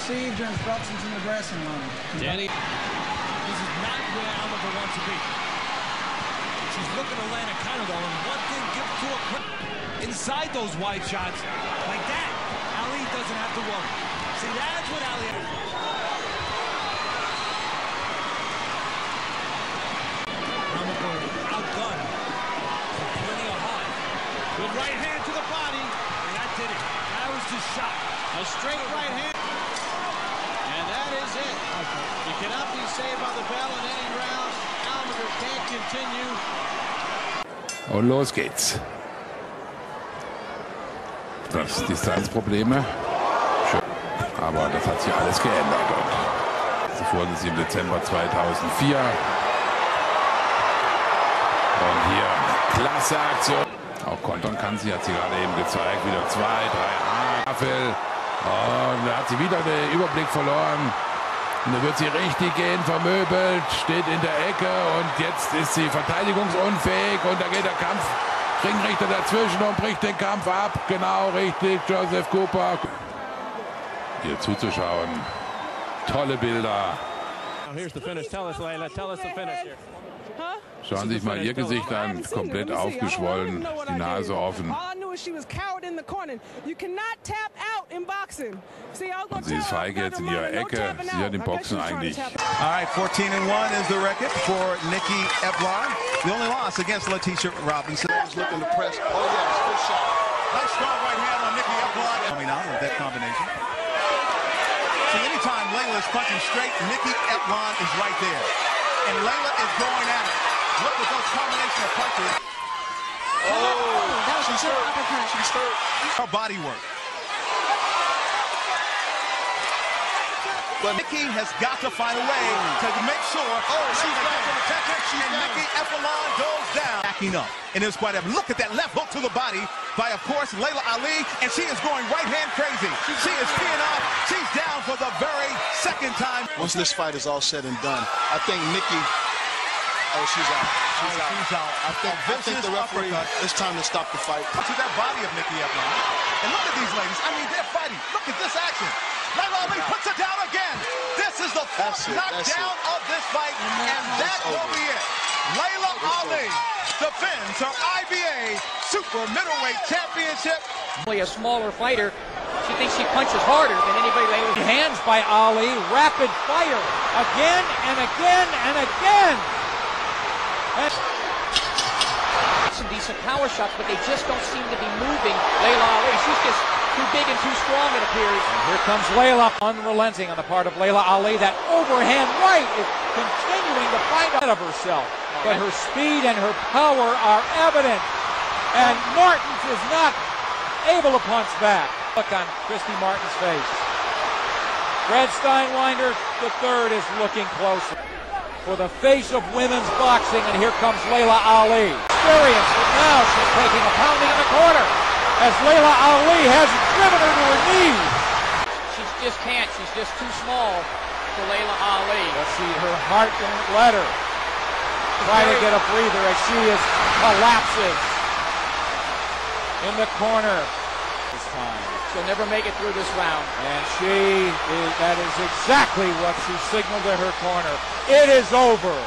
procedure instructions in the dressing room. Danny, this is not where Oliver wants to be. She's looking to land a counter though, and one thing gives to a inside those wide shots like that. Ali doesn't have to worry. See, that's what Ali has. Outgunned for plenty of heart. Good right hand to the body, and that did it. That was the shot. A straight right hand. And that is it. You cannot be saved by the bell in any round. Alvarez can't continue. Und los geht's. Das Distanzprobleme. Schön. Aber das hat sich alles geändert. Sie fuhren sie im Dezember 2004. Und hier klasse Aktion. Auch kontern kann sie, hat sie gerade eben gezeigt. Wieder 2, 3 Apfel. Und da hat sie wieder den Überblick verloren. Und da wird sie richtig gehen, vermöbelt, steht in der Ecke. Und jetzt ist sie verteidigungsunfähig. Und da geht der Kampf. Ringrichter dazwischen und bricht den Kampf ab. Genau richtig, Joseph Cooper. Hier zuzuschauen. Tolle Bilder. Schauen Sie sich mal ihr Gesicht an. Komplett aufgeschwollen, die Nase offen. Und sie ist feige jetzt in ihrer Ecke. Sie hat den Boxen eigentlich. All right, 14-1 is the record for Nikki Eblon. The only loss against Leticia Robinson. Looking to press. Oh yes, good shot. Nice strong right hand on Nikki Eblon. Coming out with that combination. See, anytime Laila is punching straight, Nikki Eblon is right there. And Laila is going at it. Look at those combination of punches. Oh, that was she's hurt. She's hurt. Her body work. But Nikki has got to find a way to make sure. Oh, she's back in the tactic. And Nikki Eblon goes down. Backing up. And it's quite a look at that left hook to the body by, of course, Laila Ali. And she is going right hand crazy. She is peeing off. She's down for the very second time. Once this fight is all said and done, I think Nikki. Oh, she's out. She's out. I think the referee. It's time to stop the fight. Look at that body of Nikki Eblon. And look at these ladies. I mean, they're fighting. Look at this action. Laila Ali puts it down again. This is the fourth knockdown of this fight, and that will be it. Laila Ali defends her IBA Super Middleweight Championship. A smaller fighter, she thinks she punches harder than anybody. Laila. Hands by Ali, rapid fire again and again and again. And some decent power shots, but they just don't seem to be moving. Laila Ali, she's just too big and too strong, it appears. And here comes Laila. Unrelenting on the part of Laila Ali. That overhand right is continuing to fight out of herself. But her speed and her power are evident. And Martins is not able to punch back. Look on Christy Martin's face. Fred Steinwinder, the third, is looking closer. For the face of women's boxing, and here comes Laila Ali. Experience, but now she's taking a pounding in the corner. As Laila Ali has driven her to her knees. She just can't. She's just too small for Laila Ali. Let's see, her heart won't let her. Try to get a breather as she is collapses in the corner this time. She'll never make it through this round. And that is exactly what she signaled to her corner. It is over.